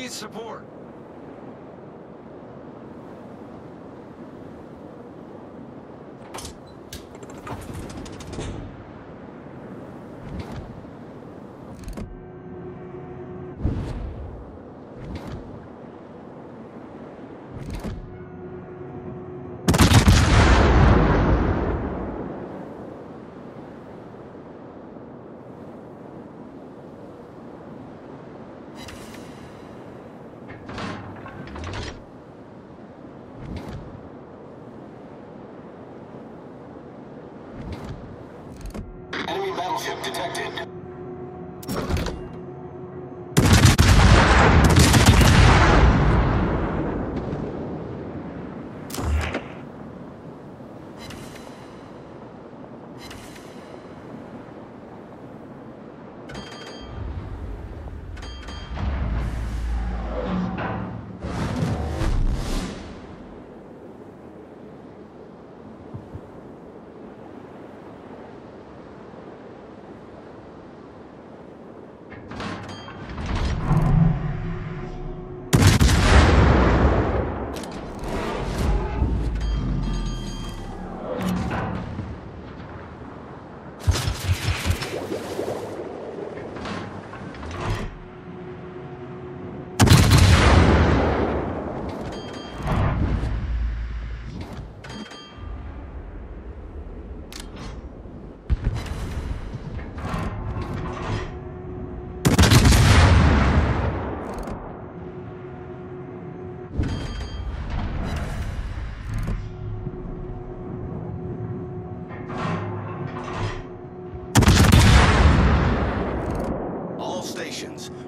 need support. Battleship detected.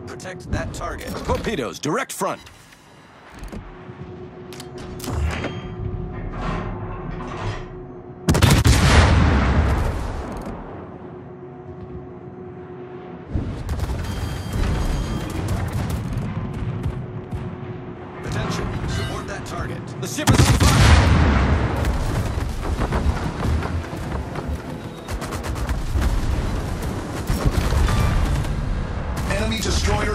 Protect that target. Torpedoes, direct front. Attention, support that target. The ship is on fire! Destroyer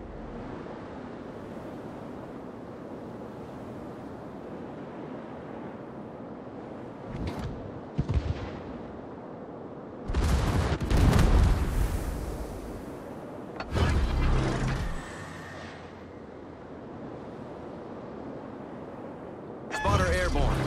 Spotter airborne.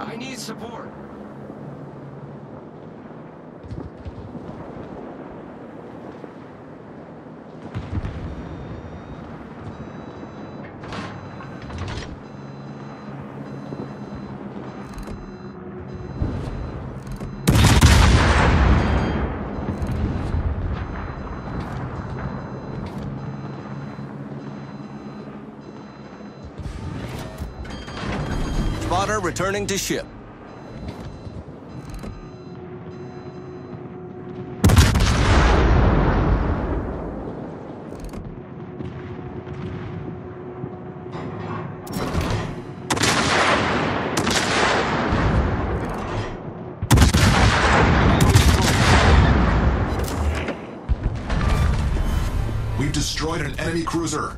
I need support. Spotter returning to ship. We've destroyed an enemy cruiser.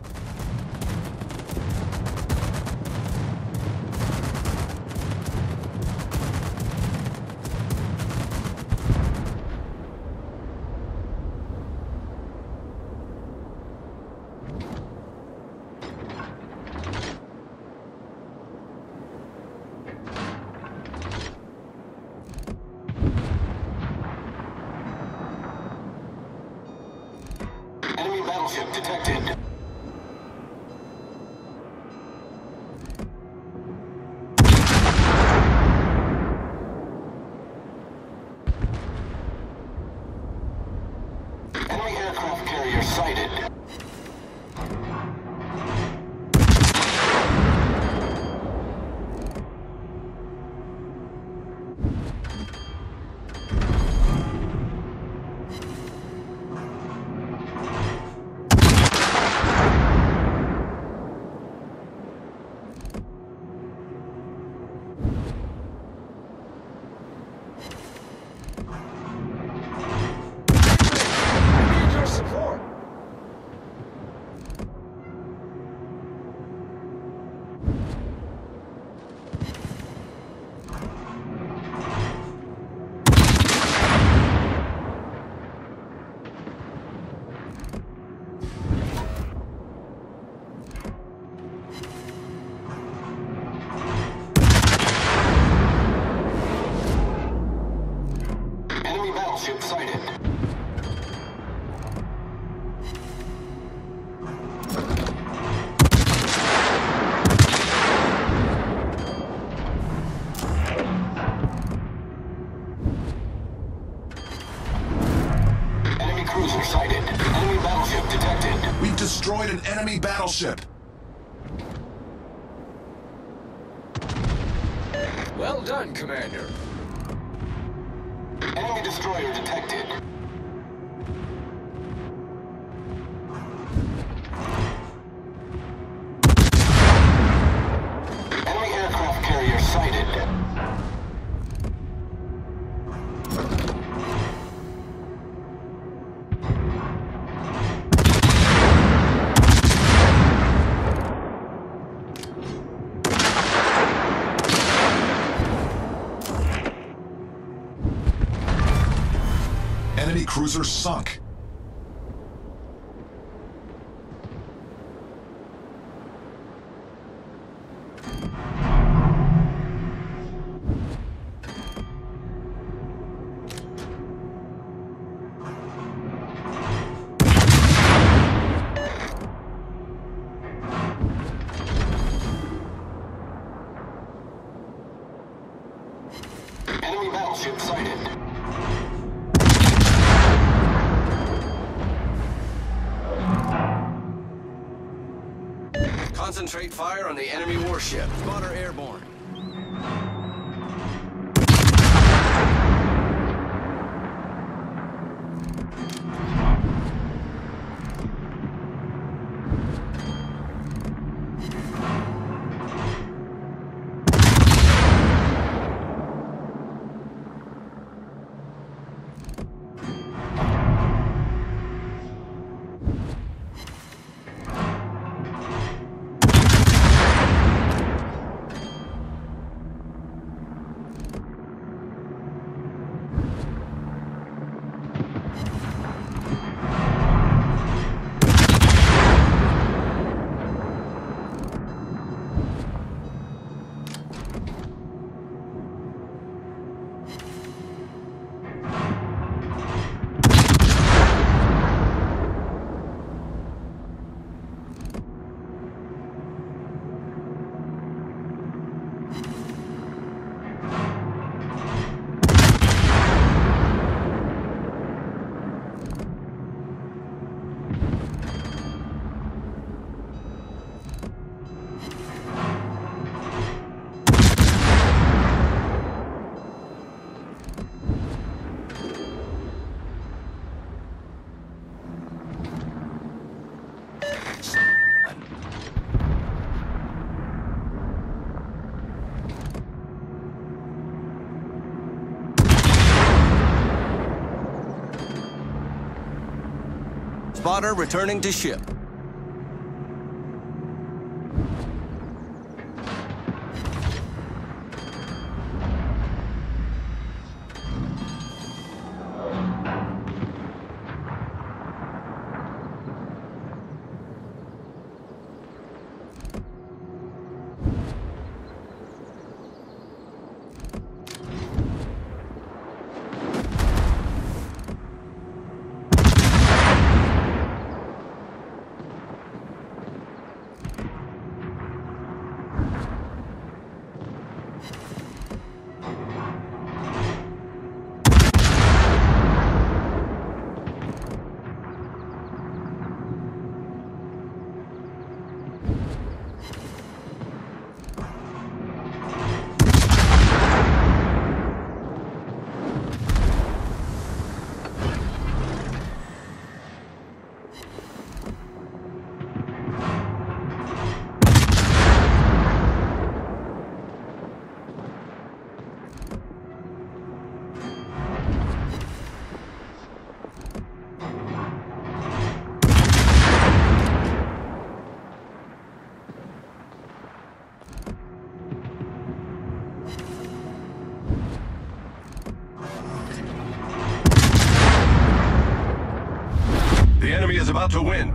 battleship! Well done, Commander. Enemy destroyer detected. Enemy aircraft carrier sighted. Cruiser sunk. Enemy battleship sighted. Concentrate fire on the enemy warship. Spotter airborne. Spotter returning to ship. About to win.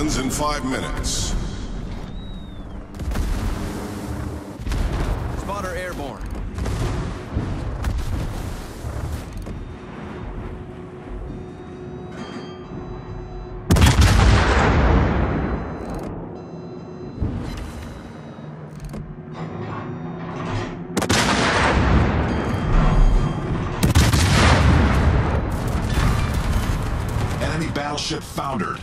guns in 5 minutes. Spotter airborne. Enemy battleship foundered.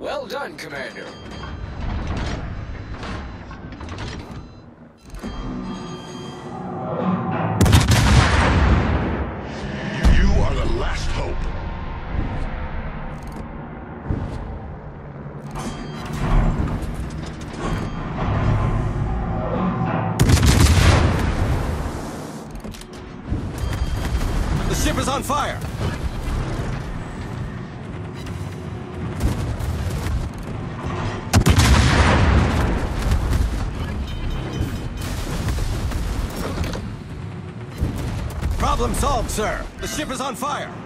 Well done, Commander. You are the last hope. The ship is on fire. Problem solved, sir. The ship is on fire.